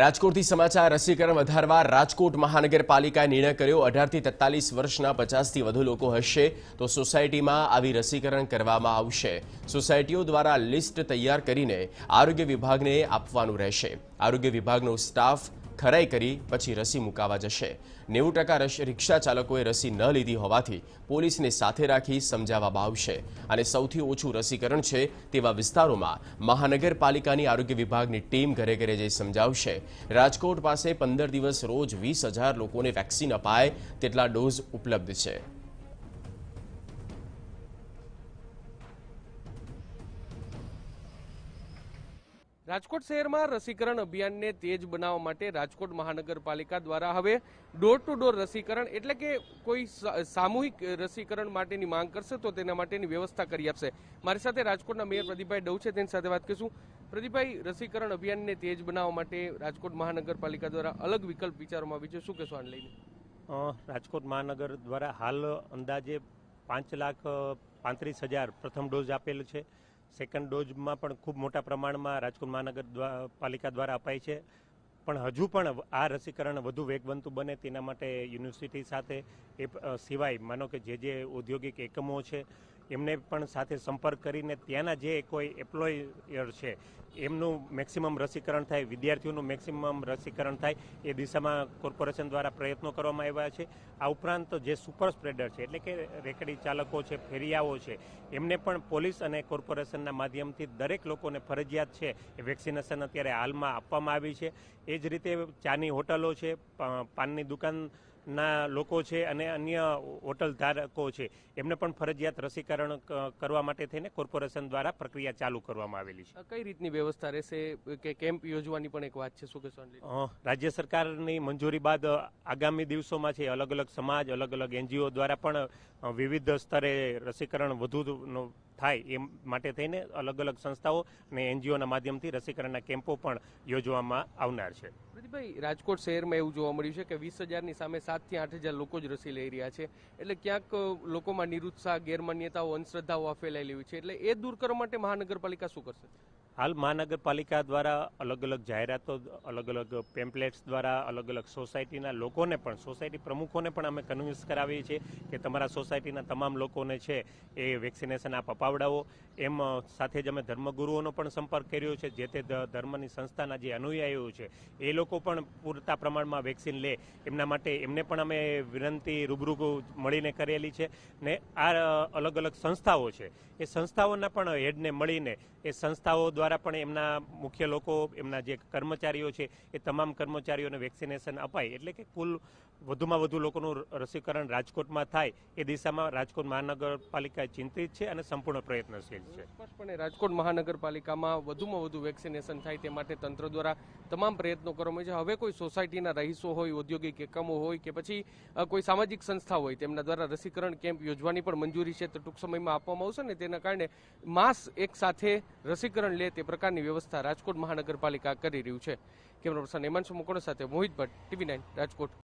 રાજકોટથી સમાચાર રસીકરણ વધારવા રાજકોટ મહાનગરપાલિકાએ નિર્ણય કર્યો 18 થી 43 વર્ષના 50થી વધુ લોકો હશે તો સોસાયટીમાં આવી રસીકરણ કરવામાં આવશે સોસાયટીઓ દ્વારા લિસ્ટ તૈયાર કરીને આરોગ્ય વિભાગને આપવાનું રહેશે આરોગ્ય વિભાગનો સ્ટાફ ખરાઈ કરી પછી રસી મુકાવા જશે 90% રિક્ષા ચાલકોએ રસી ન લીધી હોવાથી પોલીસને સાથે રાખી સમજાવવામાં આવશે અને સૌથી ઓછું રસીકરણ છે તેવા વિસ્તારોમાં મહાનગરપાલિકાની આરોગ્ય વિભાગની ટીમ ઘરે ઘરે જઈ સમજાવશે રાજકોટ પાસે 15 દિવસ રોજ 20,000 લોકોને વેક્સિન અપાય તેટલા ડોઝ ઉપલબ્ધ છે राजकोट शहर में रसीकरण अभियान ने तेज बनावा माटे राजकोट महानगरपालिका द्वारा हवे डोर टू डोर रसीकरण एटले के कोई सामूहिक रसीकरण माटेनी मांग करशे तो तेना माटेनी व्यवस्था करी आपशे। मारी साथे राजकोटना मेयर प्रदीपभाई डव छे तेनी साथे वात करीशुं। प्रदीपभाई, रसीकरण अभियान ने तेज बनावा माटे राजकोट महानगरपालिका द्वारा अलग विकल्प विचारवामां आव्यो छे, शुं कहेशो आने लईने? राजकोट महानगर द्वारा हाल अंदाजे 5,35,000 प्रथम डोज आपेल छे। सेकंड डोज में खूब मोटा प्रमाण में राजकोट महानगर पालिका द्वारा अपाय छे। पण हजू पण आ रसीकरण वधु वेगवंतु बने तेना माटे यूनिवर्सिटी साथे सिवाय मानो के जे औद्योगिक एकमों छे एमने पण साथे संपर्क करीने त्यांना जे कोई एम्प्लॉयर छे एमनुं मेक्सिमम रसीकरण थाय, विद्यार्थीओनुं मेक्सिमम रसीकरण थाय ए दिशामां कॉर्पोरेशन द्वारा प्रयत्नो करवामां आव्या छे। आ उपरांत जे सुपर स्प्रेडर छे एटले के रेकडी चालको छे, फेरियाओ छे एमने पण पोलीस अने कॉर्पोरेशनना माध्यमथी दरेक लोकोने फरजियात छे ए वेक्सिनेशन अत्यारे हालमां आपवामां आवी छे। ए ज रीते चानी होटलो छे, पाननी दुकान ना लोको छे अने अन्य होटल धारको छे एमने पण फरजियात रसीकरण करवा माटे थईने कॉर्पोरेशन द्वारा प्रक्रिया चालू करवामां आवेली छे। कई रीतनी व्यवस्था रहेशे के केम्प योजवानी पण एक वात छे, शुं कहेशो आने? राज्य सरकारनी मंजूरी बाद आगामी दिवसोमां छे अलग अलग समाज, अलग अलग एनजीओ द्वारा पण विविध स्तरे रसीकरण वधु थाय ए माटे थईने अलग अलग संस्थाओं ने एनजीओना माध्यमथी रसीकरणना केम्पो पण योजवामां आवनार छे। प्रदीपभाई, राजकोट शहर में एवुं जोवा मळ्युं छे के 20,000 सामे 7 થી 8,000 लोग ज रसी लई रह्या छे एटले क्यांक लोकोमां निरुत्साह, गैरमान्यताओं, अंधश्रद्धाओं फैलायेली छे एटले ए दूर करवा माटे महानगरपालिका शुं करशे? हाल महानगरपालिका द्वारा अलग अलग जाहेरातों, अलग अलग पेम्पलेट्स द्वारा अलग अलग सोसायटीना लोकोने पण, सोसायटी प्रमुखोने पण अमे कन्विन्स करावीए छीए के तमारा सोसायटीना तमाम लोकोने छे ए वेक्सिनेशन आप अपावडावो। एम साथे ज अमे धर्मगुरुओनो पण संपर्क कर्यो छे, जे ते धर्मनी संस्थाना जे अनुयायीओ छे ए लोको पण पूरता प्रमाणमां वेक्सिन ले एमना माटे एमने पण अमे विनंती रूबरू मळीने करेली छे ने आ अलग अलग संस्थाओ छे ए संस्थाओना पण हेडने मळीने ए संस्थाओ द्वारा पण एमना मुख्य लोको, एमना जे कर्मचारीओ छे ए तमाम कर्मचारीओने वेक्सिनेशन अपाय एटले के कुल वधुमां वधु लोकोनुं रसीकरण राजकोटमां थाय ए दिशामां राजकोट महानगरपालिका चिंतित छे अने संपूर्ण प्रयत्नशील छे। स्पष्टपणे राजकोट महानगरपालिकामां वधुमां वधु वेक्सिनेशन थाय ते माटे तंत्र द्वारा तमाम प्रयत्नो करवामां आव्या छे। हवे कोई सोसायटीना रहीशो होय, औद्योगिक एकमो होय के पछी कोई सामाजिक संस्था होय तेमना द्वारा रसीकरण केम्प योजवानी पण मंजूरी छे तो टूंक समयमां आपवामां आवशे ने तेना कारणे मास एक साथे रसीकरण ले ते प्रकारनी व्यवस्था राजकोट महानगरपालिका करी रही है। कैमरा पर्सन हेमंत मुकोड़ा साथे मोहित भट्ट, टीवी9 राजकोट।